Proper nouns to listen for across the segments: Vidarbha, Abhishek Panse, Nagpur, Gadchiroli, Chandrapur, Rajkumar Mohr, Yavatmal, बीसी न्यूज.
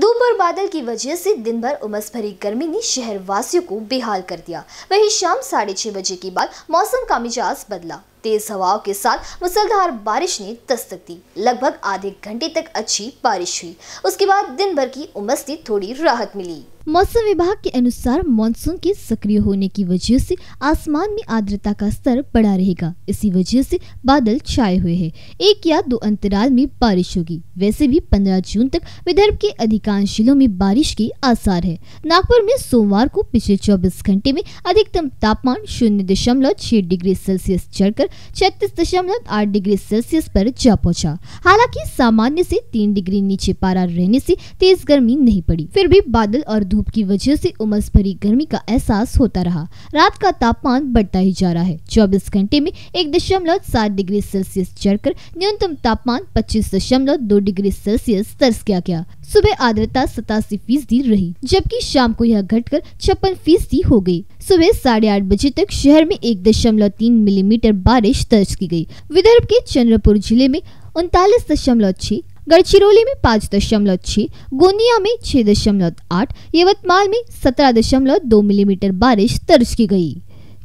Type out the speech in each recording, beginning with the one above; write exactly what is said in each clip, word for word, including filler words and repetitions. धूप और बादल की वजह से दिन भर उमस भरी गर्मी ने शहर वासियों को बेहाल कर दिया। वहीं शाम साढ़े छह बजे के बाद मौसम का मिजाज बदला। तेज हवाओं के साथ मुसलधार बारिश ने दस्तक दी। लगभग आधे घंटे तक अच्छी बारिश हुई। उसके बाद दिन भर की उमस से थोड़ी राहत मिली। मौसम विभाग के अनुसार मानसून के सक्रिय होने की वजह से आसमान में आर्द्रता का स्तर बढ़ा रहेगा। इसी वजह से बादल छाए हुए हैं। एक या दो अंतराल में बारिश होगी। वैसे भी पंद्रह जून तक विदर्भ के अधिकांश जिलों में बारिश के आसार है। नागपुर में सोमवार को पिछले चौबीस घंटे में अधिकतम तापमान शून्य दशमलव छह डिग्री सेल्सियस चढ़कर छत्तीस दशमलव आठ डिग्री सेल्सियस पर जा पहुँचा। हालांकि सामान्य से तीन डिग्री नीचे पारा रहने से तेज गर्मी नहीं पड़ी, फिर भी बादल और धूप की वजह से उमस भरी गर्मी का एहसास होता रहा। रात का तापमान बढ़ता ही जा रहा है। चौबीस घंटे में एक दशमलव सात डिग्री सेल्सियस चढ़कर न्यूनतम तापमान पच्चीस दशमलव दो डिग्री सेल्सियस दर्ज किया गया। सुबह आर्द्रता सतासी फीसदी रही, जबकि शाम को यह घटकर छप्पन फीसदी हो गई। सुबह साढ़े आठ बजे तक शहर में एक दशमलव तीन मिलीमीटर बारिश दर्ज की गयी। विदर्भ के चंद्रपुर जिले में उनतालीस दशमलव छह, गढ़चिरौली में पाँच दशमलव छह, गोंदिया में छह दशमलव आठ, यवतमाल में सत्रह दशमलव दो मिलीमीटर बारिश दर्ज की गई।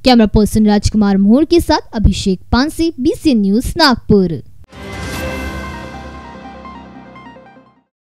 कैमरा पर्सन राजकुमार मोहर के साथ अभिषेक पांसे, बीसी न्यूज नागपुर।